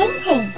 painting.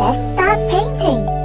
Let's start painting.